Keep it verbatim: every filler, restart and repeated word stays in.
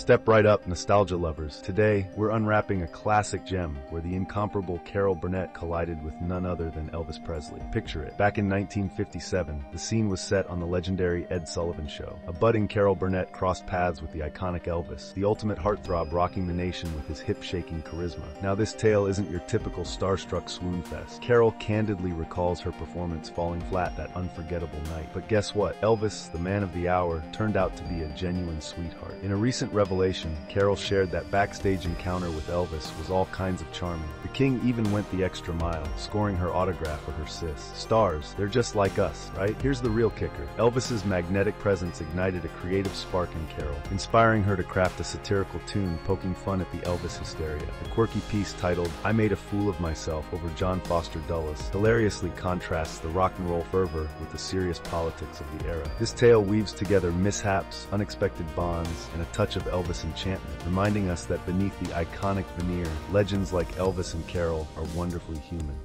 Step right up, nostalgia lovers. Today, we're unwrapping a classic gem where the incomparable Carol Burnett collided with none other than Elvis Presley. Picture it. Back in nineteen fifty-seven, the scene was set on the legendary Ed Sullivan Show. A budding Carol Burnett crossed paths with the iconic Elvis, the ultimate heartthrob rocking the nation with his hip-shaking charisma. Now this tale isn't your typical starstruck swoon fest. Carol candidly recalls her performance falling flat that unforgettable night. But guess what? Elvis, the man of the hour, turned out to be a genuine sweetheart. In a recent revelation, Carol shared that backstage encounter with Elvis was all kinds of charming. The king even went the extra mile, scoring her autograph for her sis. Stars, they're just like us, right? Here's the real kicker. Elvis's magnetic presence ignited a creative spark in Carol, inspiring her to craft a satirical tune poking fun at the Elvis hysteria. A quirky piece titled, "I Made a Fool of Myself Over John Foster Dulles," hilariously contrasts the rock and roll fervor with the serious politics of the era. This tale weaves together mishaps, unexpected bonds, and a touch of Elvis enchantment, reminding us that beneath the iconic veneer, legends like Elvis and Carol are wonderfully human.